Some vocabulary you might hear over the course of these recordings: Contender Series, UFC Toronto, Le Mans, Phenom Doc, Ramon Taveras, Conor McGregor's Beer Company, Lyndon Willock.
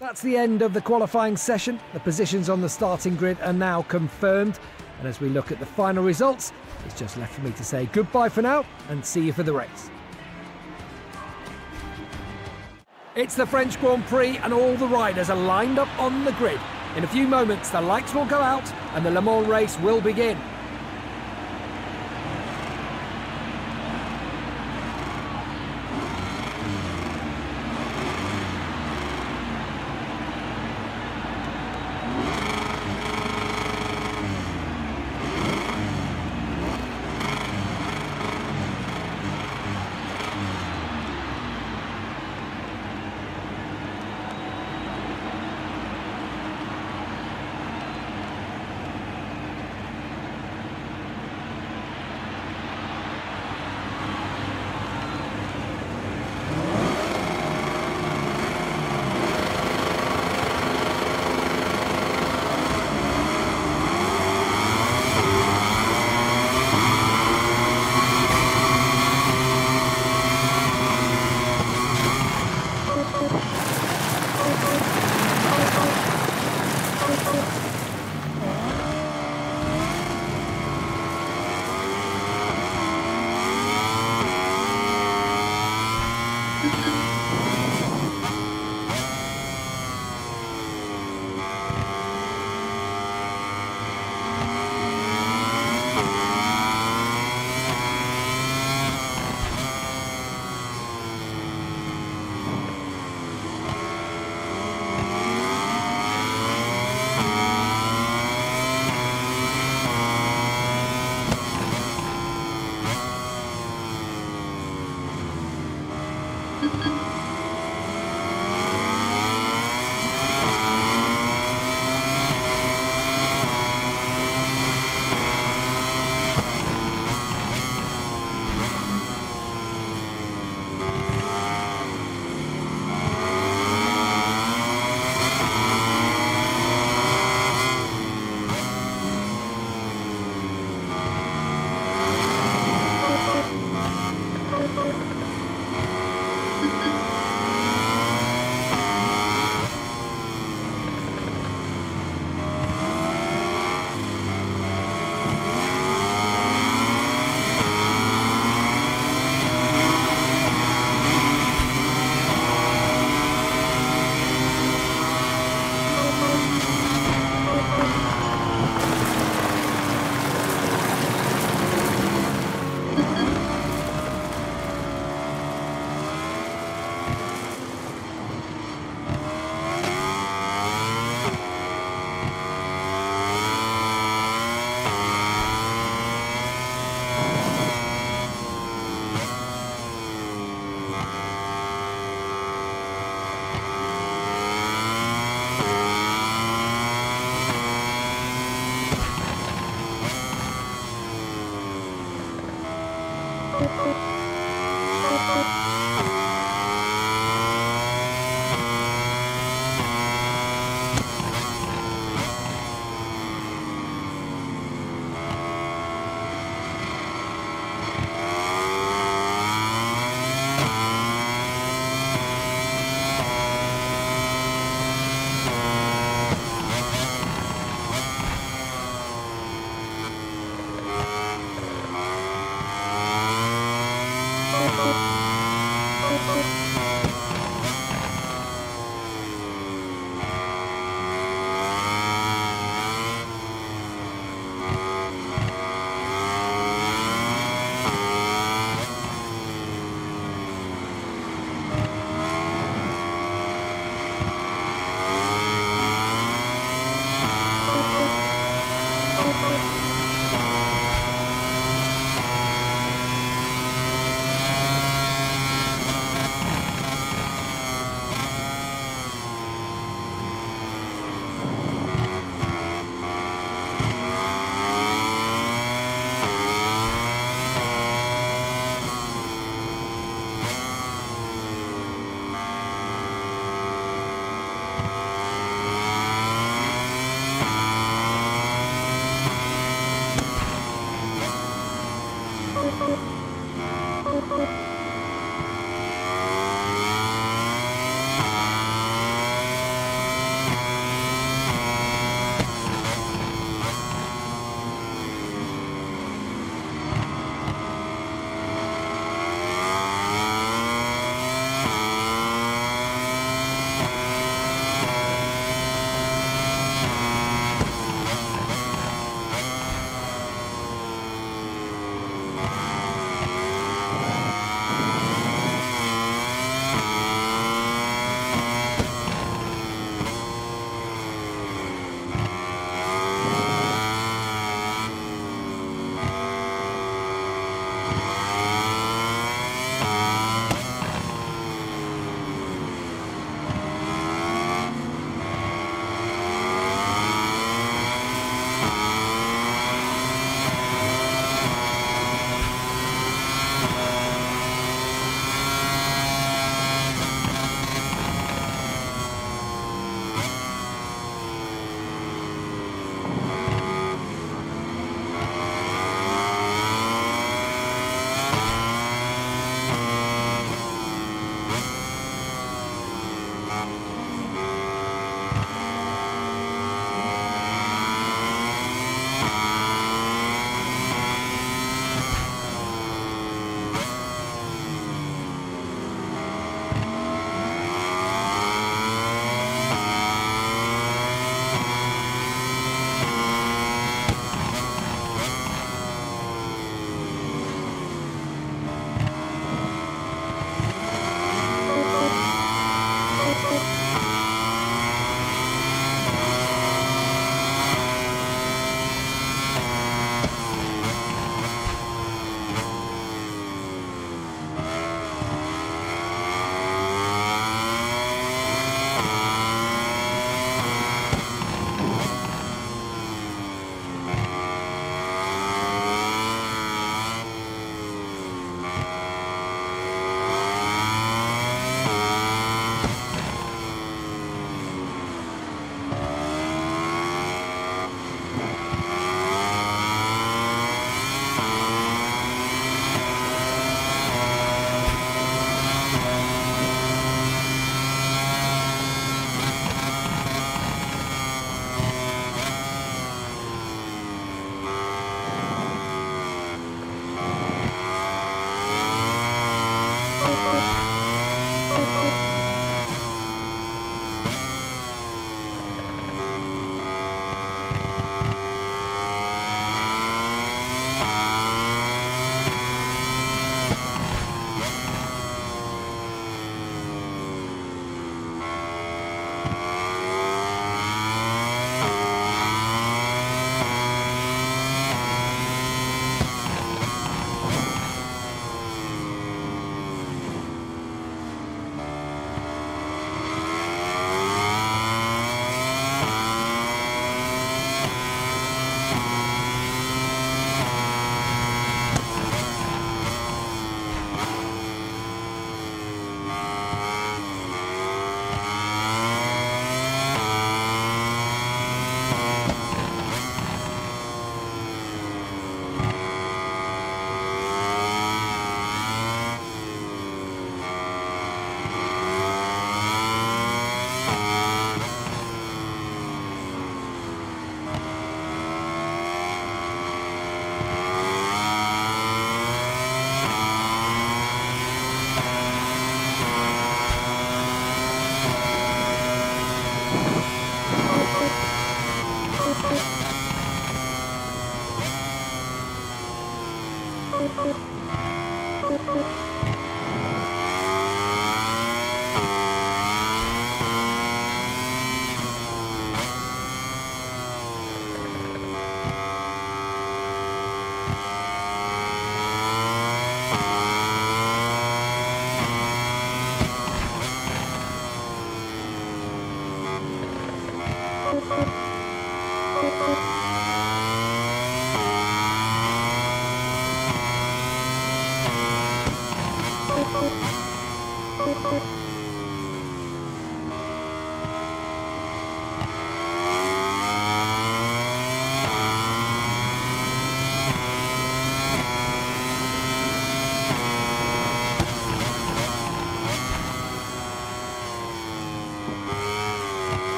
That's the end of the qualifying session. The positions on the starting grid are now confirmed. And as we look at the final results, it's just left for me to say goodbye for now and see you for the race. It's the French Grand Prix and all the riders are lined up on the grid. In a few moments, the lights will go out and the Le Mans race will begin.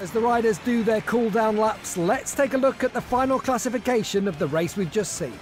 As the riders do their cool down laps, let's take a look at the final classification of the race we've just seen.